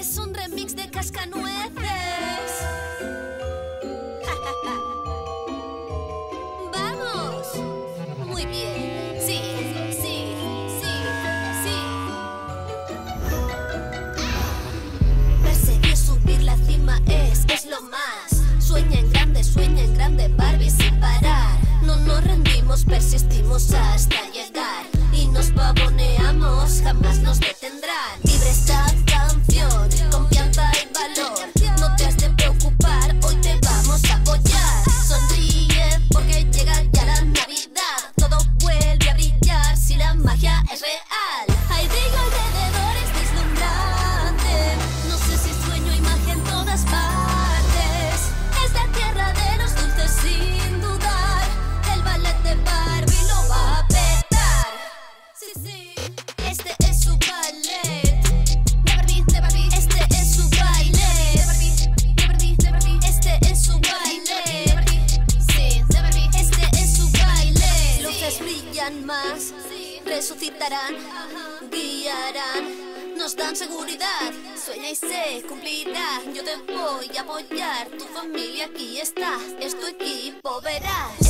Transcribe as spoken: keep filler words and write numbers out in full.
es un remix de Cascanueces. ¡Vamos! Muy bien. Sí, sí, sí, sí. Perseguir, subir la cima es, es lo más. Sueña en grande, sueña en grande, Barbie, sin parar. No nos rendimos, persistimos hasta llegar. Y nos pavoneamos, jamás nos detendrán. Libre esta canción, confianza y valor. No te has de preocupar, hoy te vamos a apoyar. Sonríe porque llega ya la Navidad. Todo vuelve a brillar si la magia es real. Hay río alrededor, es deslumbrante. No sé si sueño, imagen, todas partes. Es la tierra de los dulces sin dudar. El ballet de Barbie lo va a petar. Sí, sí. Este es su ballet. Más resucitarán, guiarán, nos dan seguridad. Sueña y se cumplirá. Yo te voy a apoyar. Tu familia aquí está, es tu equipo, verás.